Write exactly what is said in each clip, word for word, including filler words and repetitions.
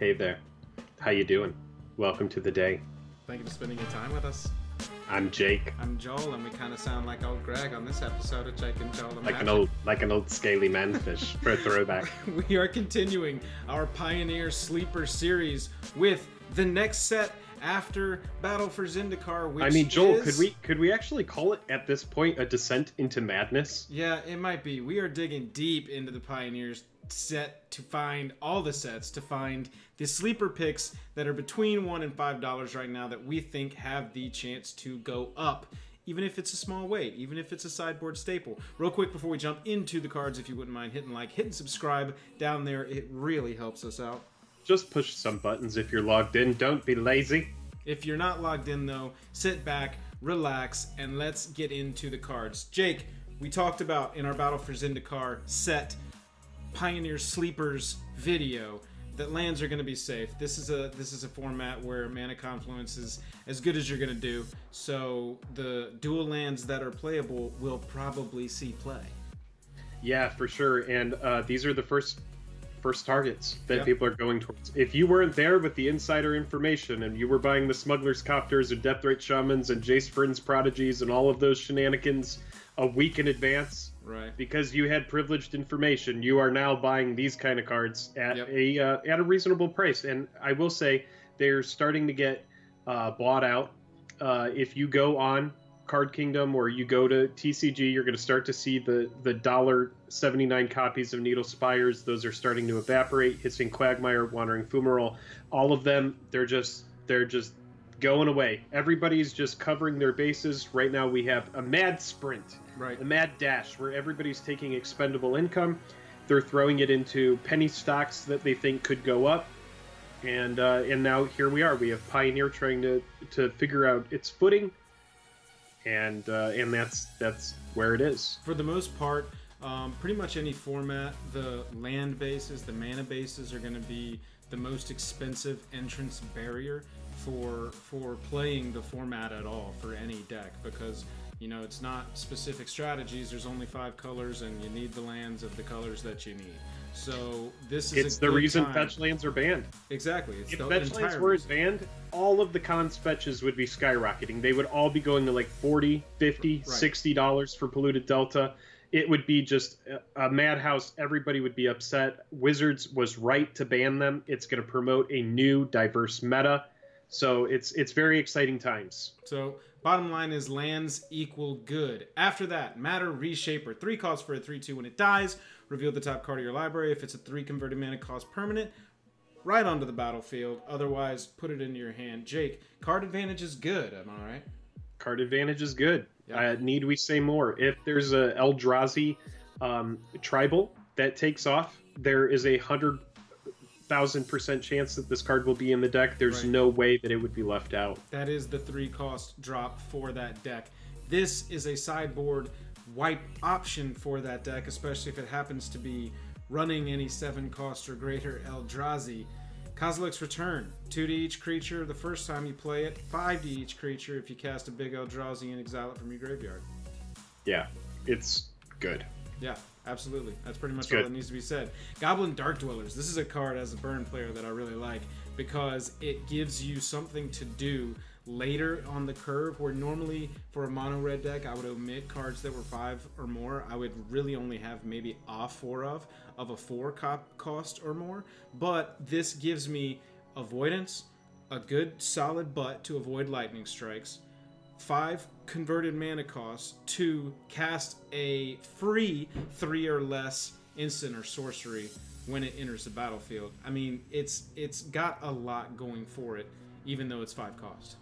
Hey there. How you doing? Welcome to the day. Thank you for spending your time with us. I'm Jake. I'm Joel, and we kind of sound like old Greg on this episode of Jake and Joel. And like Magic. An old, like an old scaly manfish for a throwback. We are continuing our Pioneer Sleeper series with the next set after Battle for Zendikar. Which I mean, Joel, is... could we could we actually call it at this point a descent into madness? Yeah, it might be. We are digging deep into the Pioneers set to find all the sets to find the sleeper picks that are between one and five dollars right now that we think have the chance to go up, even if it's a small weight, even if it's a sideboard staple. Real quick before we jump into the cards, if you wouldn't mind hitting like, hitting subscribe down there, it really helps us out. Just push some buttons if you're logged in. Don't be lazy. If you're not logged in though, sit back, relax, and let's get into the cards. Jake, we talked about in our Battle for Zendikar set Pioneer Sleepers video that lands are going to be safe. This is a this is a format where Mana Confluence is as good as you're going to do. So the dual lands that are playable will probably see play. Yeah, for sure. And uh, these are the first first targets that yep. people are going towards. If you weren't there with the insider information and you were buying the Smugglers Copters and Death Rate Shamans and Jace Friends Prodigies and all of those shenanigans a week in advance, right? Because you had privileged information, you are now buying these kind of cards at yep. a uh, at a reasonable price. And I will say they're starting to get uh, bought out. Uh, if you go on Card Kingdom or you go to T C G, you're going to start to see the the one dollar seventy-nine copies of Needle Spires. Those are starting to evaporate. Hissing Quagmire, Wandering Fumarol, all of them, they're just they're just going away. Everybody's just covering their bases. Right now we have a mad sprint, right? A mad dash where everybody's taking expendable income. They're throwing it into penny stocks that they think could go up. And uh, and now here we are. We have Pioneer trying to to figure out its footing. And uh, and that's that's where it is. For the most part, um, pretty much any format, the land bases, the mana bases are going to be the most expensive entrance barrier for for playing the format at all for any deck, because you know it's not specific strategies. There's only five colors, and you need the lands of the colors that you need. So this is it's a the reason time. Fetch lands are banned. Exactly. It's if the fetch lands were reason. banned, all of the cons fetches would be skyrocketing. They would all be going to like forty, fifty, sixty dollars for Polluted Delta. It would be just a madhouse. Everybody would be upset. Wizards was right to ban them. It's going to promote a new diverse meta. So it's it's very exciting times. So bottom line is lands equal good. After that, Mana Reshaper. Three costs for a three two when it dies. Reveal the top card of your library. If it's a three converted mana cost permanent, right onto the battlefield. Otherwise, put it into your hand. Jake, card advantage is good. Am I right? Card advantage is good. Yep. Uh, need we say more? If there's a Eldrazi um, tribal that takes off, there is a hundred thousand percent chance that this card will be in the deck. There's right. no way that it would be left out. That is the three cost drop for that deck. This is a sideboard wipe option for that deck, especially if it happens to be running any seven cost or greater Eldrazi. Kozilek's Return, two to each creature the first time you play it, five to each creature if you cast a big Eldrazi and exile it from your graveyard. Yeah, it's good. Yeah, absolutely. That's pretty much all that needs to be said. Goblin Dark Dwellers. This is a card as a burn player that I really like because it gives you something to do later on the curve, where normally for a mono red deck I would omit cards that were five or more. I would really only have maybe a four of of a four cop cost or more, but this gives me avoidance, a good solid butt to avoid lightning strikes, five converted mana costs to cast a free three or less instant or sorcery when it enters the battlefield. I mean, it's it's got a lot going for it, even though it's five cost.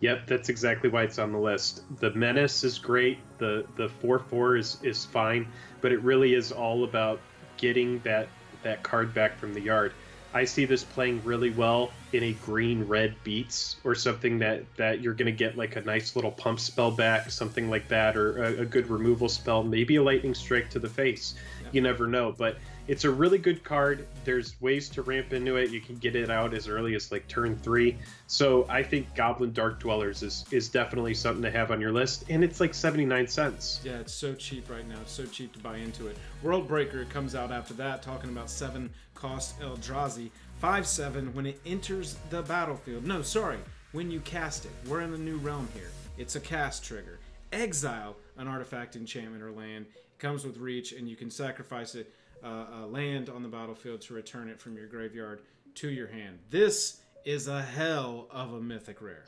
Yep, that's exactly why it's on the list. The menace is great. The the four four is is fine, but it really is all about getting that that card back from the yard. I see this playing really well in a green red beats or something that that you're going to get like a nice little pump spell back, something like that, or a, a good removal spell, maybe a lightning strike to the face. Yeah. You never know, but it's a really good card. There's ways to ramp into it. You can get it out as early as like turn three. So I think Goblin Dark Dwellers is, is definitely something to have on your list. And it's like seventy-nine cents. Yeah, it's so cheap right now. It's so cheap to buy into it. World Breaker comes out after that, talking about seven cost Eldrazi. five seven when it enters the battlefield. No, sorry, when you cast it. We're in a new realm here. It's a cast trigger. Exile an artifact, enchantment, or land. It comes with reach, and you can sacrifice it, uh, uh, land on the battlefield to return it from your graveyard to your hand. This is a hell of a mythic rare.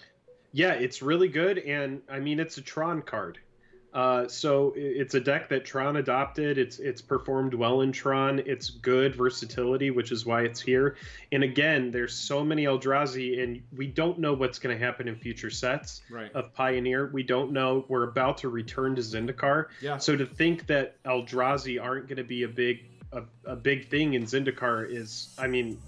Yeah, it's really good, and I mean, it's a Tron card. Uh, so it's a deck that Tron adopted. It's it's performed well in Tron. It's good versatility, which is why it's here. And again, there's so many Eldrazi, and we don't know what's going to happen in future sets right. of Pioneer. We don't know. We're about to return to Zendikar. Yeah. So to think that Eldrazi aren't going to be a big a, a big thing in Zendikar is, I mean,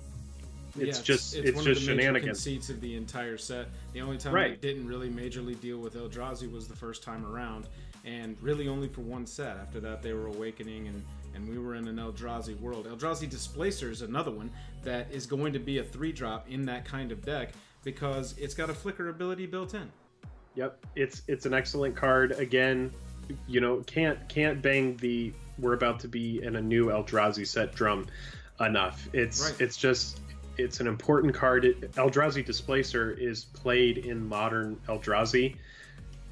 it's, yeah, it's just it's, it's one just of the shenanigans. Conceits of the entire set. The only time right. they didn't really majorly deal with Eldrazi was the first time around. And really only for one set. After that, they were Awakening, and, and we were in an Eldrazi world. Eldrazi Displacer is another one that is going to be a three drop in that kind of deck because it's got a flicker ability built in. Yep, it's it's an excellent card. Again, you know, can't can't bang the we're about to be in a new Eldrazi set drum enough. It's right. it's just it's an important card. It, Eldrazi Displacer is played in modern Eldrazi.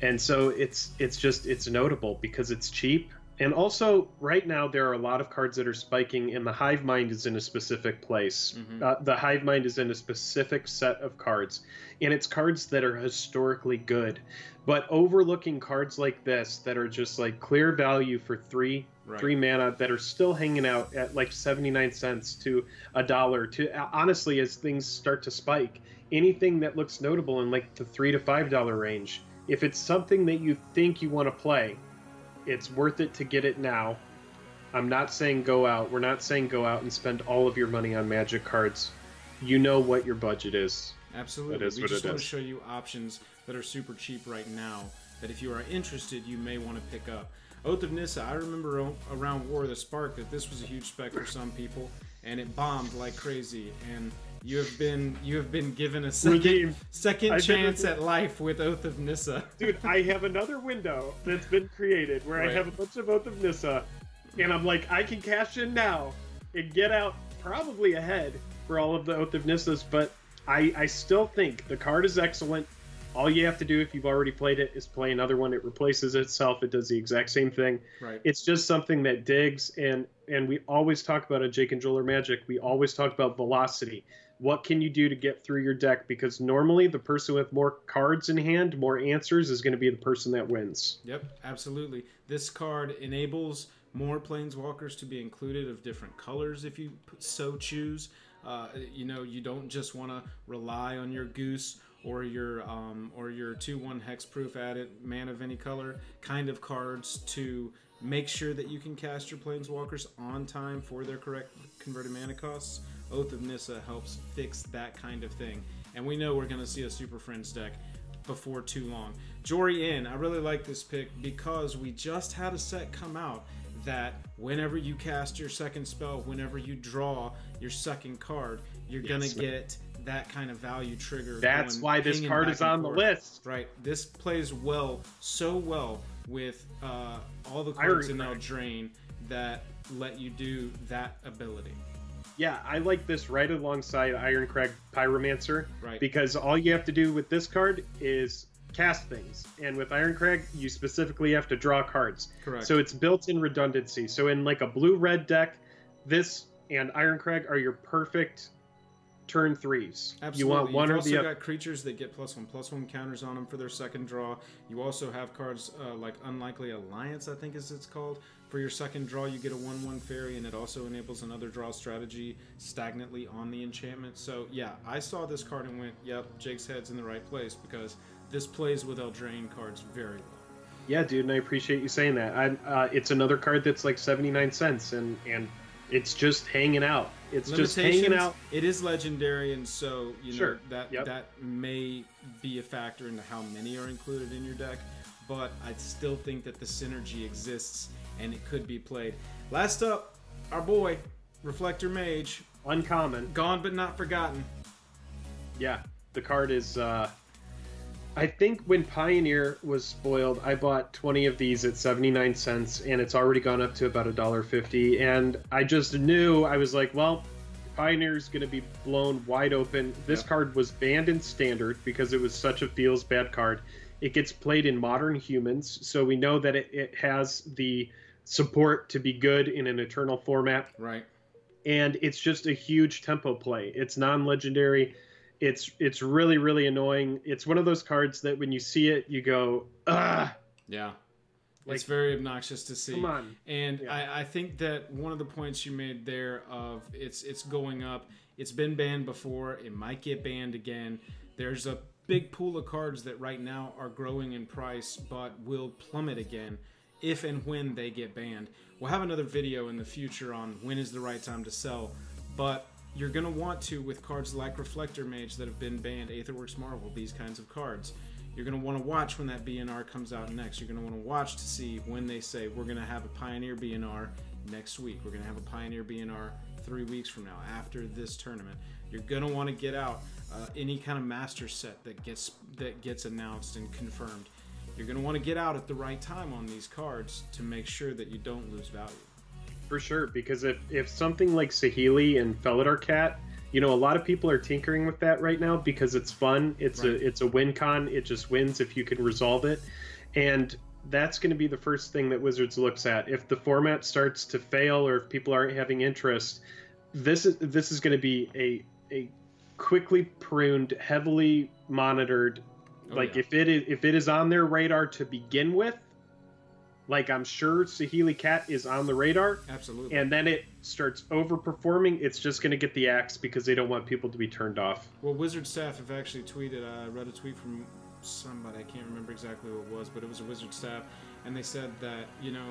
And so it's it's just it's notable because it's cheap. And also right now there are a lot of cards that are spiking, and the Hive Mind is in a specific place. Mm-hmm. uh, the Hive Mind is in a specific set of cards, and it's cards that are historically good. But overlooking cards like this that are just like clear value for three right. three mana that are still hanging out at like seventy-nine cents to a dollar to honestly, as things start to spike, anything that looks notable in like the three to five dollar range. If it's something that you think you want to play, it's worth it to get it now. I'm not saying go out. We're not saying go out and spend all of your money on Magic cards. You know what your budget is. Absolutely. That is we what just it want is. to show you options that are super cheap right now that if you are interested, you may want to pick up. Oath of Nissa, I remember around War of the Spark that this was a huge spec for some people, and it bombed like crazy. And... You have been you have been given a second second chance at life with Oath of Nissa. Dude, I have another window that's been created where right. I have a bunch of Oath of Nissa, and I'm like, I can cash in now and get out probably ahead for all of the Oath of Nissas, but I, I still think the card is excellent. All you have to do if you've already played it is play another one. It replaces itself. It does the exact same thing. Right. It's just something that digs, and and we always talk about it, Jake and Joel or Magic. We always talk about velocity. What can you do to get through your deck? Because normally the person with more cards in hand, more answers, is going to be the person that wins. Yep, absolutely. This card enables more planeswalkers to be included of different colors if you so choose. Uh, you know, you don't just want to rely on your goose or your um, or your two one hexproof added man of any color kind of cards to make sure that you can cast your planeswalkers on time for their correct converted mana costs. Oath of Nissa helps fix that kind of thing. And we know we're going to see a Super Friends deck before too long. Joriann, I really like this pick because we just had a set come out that whenever you cast your second spell, whenever you draw your second card, you're yes, going to get that kind of value trigger. That's why this card is on the list. Right. This plays well, so well, with uh, all the cards in Eldraine that let you do that ability. Yeah, I like this right alongside Ironcrag Pyromancer, right. because all you have to do with this card is cast things, and with Ironcrag, you specifically have to draw cards. Correct. So it's built-in redundancy. So in like a blue-red deck, this and Ironcrag are your perfect turn threes. Absolutely. You want one You've or also the other. Got creatures that get plus one plus one counters on them for their second draw. You also have cards uh, like Unlikely Alliance, I think is it's called. For your second draw, you get a one one fairy, and it also enables another draw strategy stagnantly on the enchantment. So, yeah, I saw this card and went, yep, Jake's head's in the right place because this plays with Eldraine cards very well. Yeah, dude, and I appreciate you saying that. I, uh, it's another card that's like seventy-nine cents, and, and it's just hanging out. It's just hanging out. It is legendary, and so, you know, sure. that, yep. that may be a factor into how many are included in your deck, but I still think that the synergy exists and it could be played. Last up, our boy, Reflector Mage. Uncommon. Gone but not forgotten. Yeah, the card is... Uh, I think when Pioneer was spoiled, I bought twenty of these at seventy-nine cents, and it's already gone up to about a dollar fifty. And I just knew, I was like, well, Pioneer's going to be blown wide open. This yep. card was banned in Standard because it was such a feels bad card. It gets played in Modern Humans, so we know that it, it has the support to be good in an Eternal format. Right. And it's just a huge tempo play. It's non-legendary. It's it's really, really annoying. It's one of those cards that when you see it, you go, ugh. Yeah. Like, it's very obnoxious to see. Come on. And yeah. I, I think that one of the points you made there of it's it's going up. It's been banned before. It might get banned again. There's a big pool of cards that right now are growing in price but will plummet again if and when they get banned. We'll have another video in the future on when is the right time to sell. But you're going to want to with cards like Reflector Mage that have been banned, Aetherworks Marvel, these kinds of cards. You're going to want to watch when that B N R comes out next. You're going to want to watch to see when they say we're going to have a Pioneer B N R next week. We're going to have a Pioneer B N R three weeks from now after this tournament. You're going to want to get out uh, any kind of master set that gets that gets announced and confirmed. You're going to want to get out at the right time on these cards to make sure that you don't lose value. For sure, because if, if something like Saheeli and Felidar Cat, you know, a lot of people are tinkering with that right now because it's fun. It's right. a it's a win con. It just wins if you can resolve it. And that's going to be the first thing that Wizards looks at. If the format starts to fail or if people aren't having interest, this is this is going to be a a quickly pruned, heavily monitored. Oh, like yeah. if it is if it is on their radar to begin with, like I'm sure Saheeli Cat is on the radar. Absolutely. And then it starts overperforming, it's just going to get the axe because they don't want people to be turned off. Well, Wizard staff have actually tweeted, I read a tweet from somebody, I can't remember exactly who it was, but it was a Wizard staff, and they said that, you know,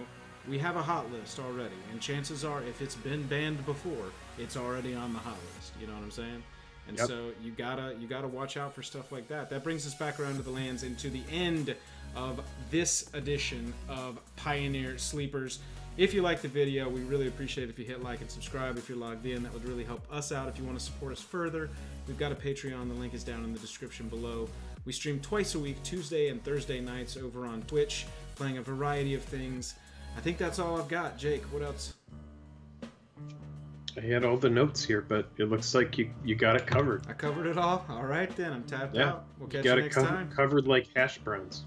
we have a hot list already, and chances are if it's been banned before, it's already on the hot list. You know what I'm saying? And yep. so you gotta you gotta watch out for stuff like that. That brings us back around to the lands and to the end of this edition of Pioneer Sleepers. If you liked the video, we really appreciate it if you hit like and subscribe if you're logged in. That would really help us out. If you want to support us further, we've got a Patreon. The link is down in the description below. We stream twice a week, Tuesday and Thursday nights over on Twitch, playing a variety of things. I think that's all I've got. Jake, what else? I had all the notes here, but it looks like you, you got it covered. I covered it all? All right, then. I'm tapped yeah. out. We'll catch you, you next time. Got it covered like hash browns.